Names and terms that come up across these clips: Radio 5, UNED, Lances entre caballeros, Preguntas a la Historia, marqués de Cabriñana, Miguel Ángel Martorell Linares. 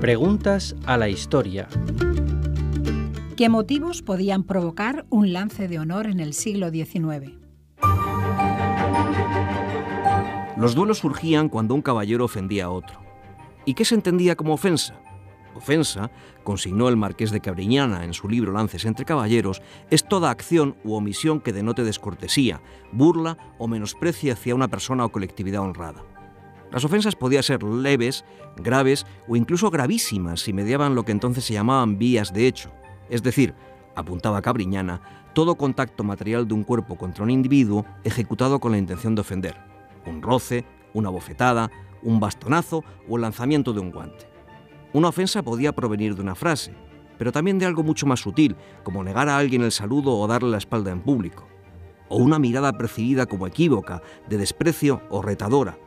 Preguntas a la historia. ¿Qué motivos podían provocar un lance de honor en el siglo XIX? Los duelos surgían cuando un caballero ofendía a otro. ¿Y qué se entendía como ofensa? Ofensa, consignó el marqués de Cabriñana en su libro Lances entre caballeros, es toda acción u omisión que denote descortesía, burla o menosprecio hacia una persona o colectividad honrada. Las ofensas podían ser leves, graves o incluso gravísimas si mediaban lo que entonces se llamaban vías de hecho. Es decir, apuntaba Cabriñana, todo contacto material de un cuerpo contra un individuo ejecutado con la intención de ofender. Un roce, una bofetada, un bastonazo o el lanzamiento de un guante. Una ofensa podía provenir de una frase, pero también de algo mucho más sutil, como negar a alguien el saludo o darle la espalda en público. O una mirada percibida como equívoca, de desprecio o retadora.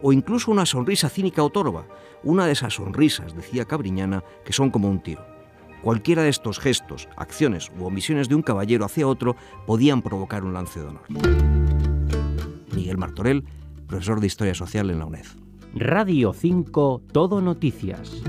O incluso una sonrisa cínica o torva, una de esas sonrisas, decía Cabriñana, que son como un tiro. Cualquiera de estos gestos, acciones u omisiones de un caballero hacia otro podían provocar un lance de honor. Miguel Martorell, profesor de Historia Social en la UNED. Radio 5, Todo Noticias.